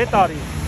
hit all these.